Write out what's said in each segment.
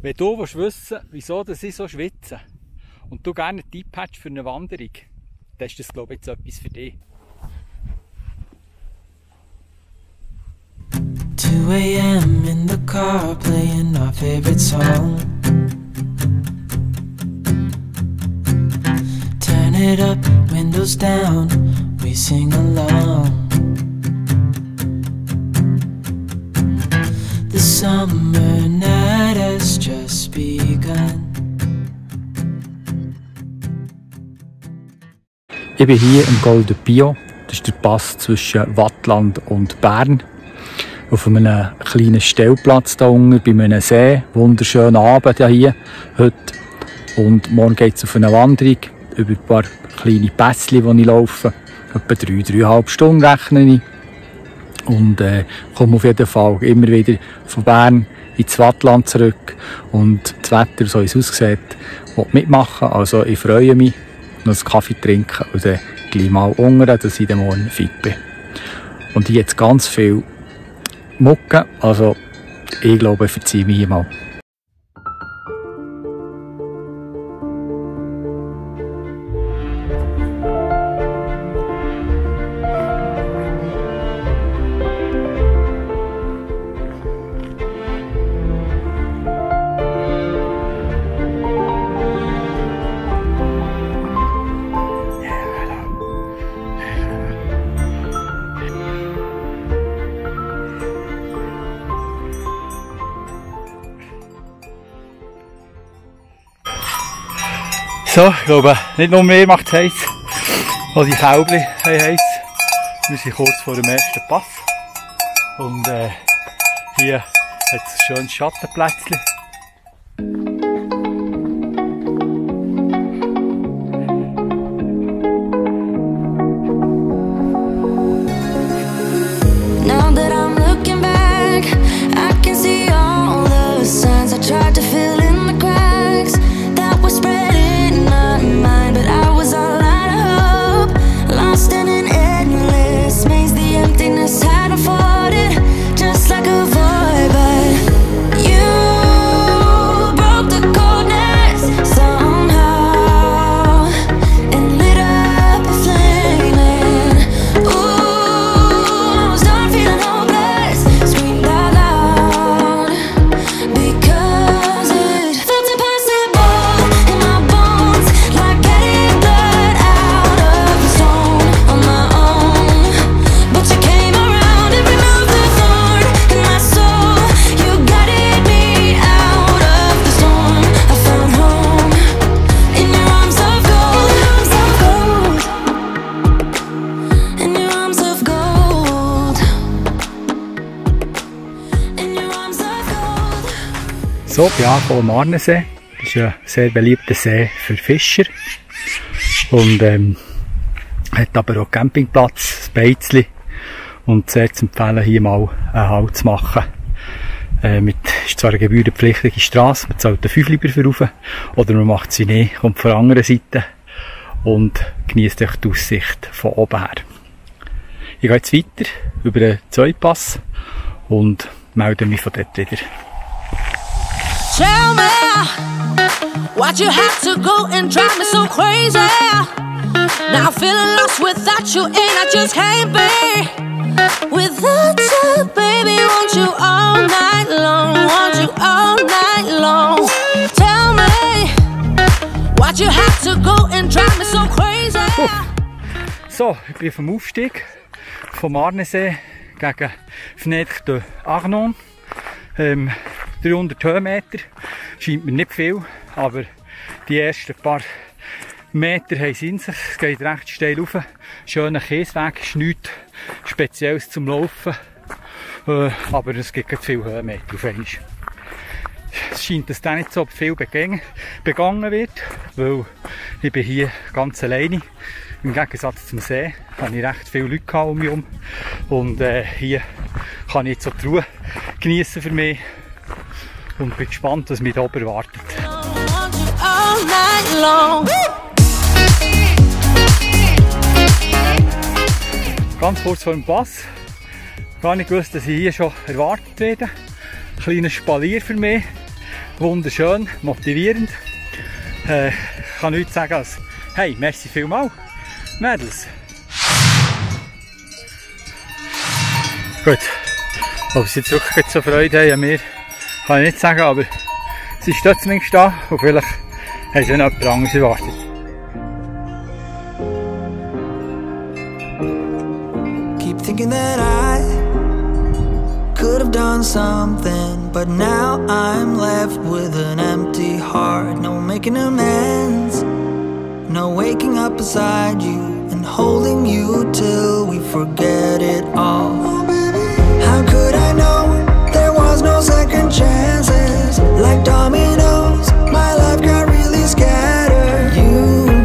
Wenn du wissen willst, wieso ich so schwitze und du gerne einen Tipp hättest für eine Wanderung, dann ist das, glaube ich, jetzt etwas für dich. 2 a.m. in the car playing our favorite song. Turn it up, windows down, we sing along. The summer night has just begun. Ich bin hier im Golden Isenau. Das ist der Pass zwischen Wattland und Bern. Auf einem kleinen Stellplatz da unten, bei einem See. Wunderschönen Abend hier heute. Und morgen geht es auf eine Wanderung über ein paar kleine Pässe, die ich laufe. Etwa 3,5 Stunden rechne ich. Und komme auf jeden Fall immer wieder von Bern ins Wattland zurück. Und das Wetter, so wie es aussieht, will mitmachen. Also ich freue mich, noch einen Kaffee trinken und dann gleich mal hungern, dass ich dann morgen fit bin. Und ich jetzt ganz viel Mucke, also ich glaube, verzeih mir mal. So, ich glaube, nicht nur mehr macht es heiß, weil die Kälbchen heiß. Wir sind kurz vor dem ersten Pass. Und hier hat es ein schönes Schattenplätzchen. So, ich bin angekommen am Arnesee. Das ist ein sehr beliebter See für Fischer. Und hat aber auch Campingplatz, ein Beizli. Und sehr zu empfehlen, hier mal einen Halt zu machen. Es ist zwar eine gebührenpflichtige Strasse, man zahlt 5 lieber für rauf. Oder man macht sie nicht, kommt von der anderen Seite und genießt euch die Aussicht von oben her. Ich gehe jetzt weiter über den Zollpass und melde mich von dort wieder. Tell me, why'd you have to go and drive me so crazy? Now I'm feeling lost without you and I just can't be without you, baby, want you all night long, want you all night long. Tell me, why'd you have to go and drive me so crazy? So, ich bin vom Aufstieg vom Arnesee gegen Chateau d'Eux. 300 Höhenmeter, scheint mir nicht viel, aber die ersten paar Meter haben es in sich. Es geht recht steil rauf, schöner Kiesweg, ist nichts Spezielles zum Laufen, aber es gibt viele Höhenmeter auf einmal. Es scheint, dass da nicht so viel begangen wird, weil ich bin hier ganz alleine. Im Gegensatz zum See hatte ich recht viele Leute um mich herum und hier kann ich jetzt so die Ruhe genießen für mich. Und bin gespannt, was mich da oben erwartet. Ganz kurz vor dem Pass. Gar nicht gewusst, dass ich hier schon erwartet werde. Ein kleiner Spalier für mich. wunderschön, motivierend. Ich kann nichts sagen als hey, merci vielmals, Mädels. Gut, ob sie jetzt wirklich so Freude haben an mir, kann ich nicht sagen, aber sie steht zumindest da und vielleicht haben sie noch etwas anderes erwartet. Thinking that I could have done something, but now I'm left with an empty heart. No making amends, no waking up beside you and holding you till we forget it all. Oh, baby. How could I know there was no second chances? Like dominoes, my life got really scattered. You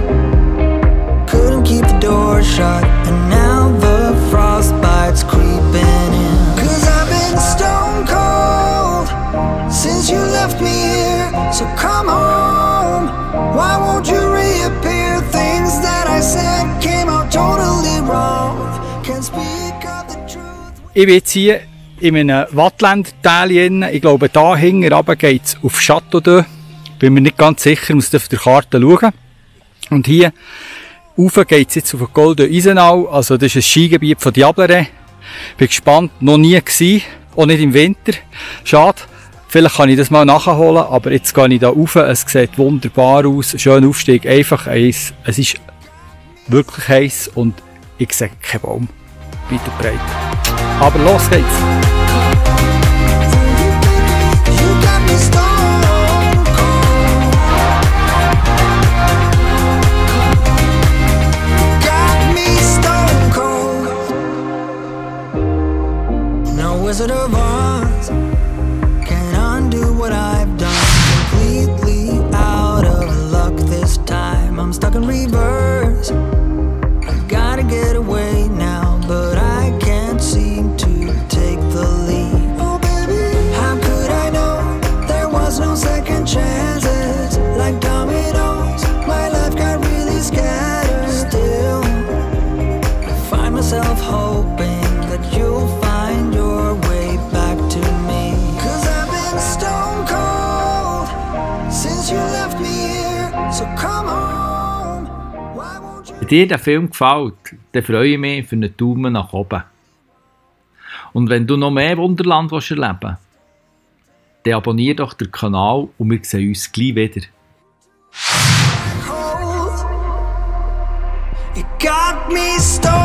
couldn't keep the door shut, and now the frostbite's creeping in. 'Cause I've been stone cold since you left me here. So come home, why won't you reappear? Things that I said came out totally wrong. Can't speak of the truth. Ich bin jetzt hier in einem Wattland-Teil. Ich glaube, da hinten runter geht es auf Chateau d'Eux. Bin mir nicht ganz sicher, muss auf der Karte schauen. Und hier rauf geht es jetzt auf den Golden Isenau, also das ist ein Skigebiet von Diableré. Bin gespannt, noch nie gewesen, auch nicht im Winter, schade. Vielleicht kann ich das mal nachholen, aber jetzt gehe ich hier rauf, es sieht wunderbar aus, schön Aufstieg, einfach heiß. Es ist wirklich heiß und ich sehe keinen Baum, weit und breit. Aber los geht's! Wizard of Oz can undo what I've done. Completely out of luck this time. I'm stuck in reverse. I've gotta get away now, but I can't seem to take the lead. Oh baby, how could I know there was no second chances? Like dominoes, my life got really scattered. Still, I find myself hoping that you'll find your Wenn dir der Film gefällt, dann freue ich mich für einen Daumen nach oben. Und wenn du noch mehr Wunderland erleben willst, dann abonniere doch den Kanal und wir sehen uns gleich wieder. It got me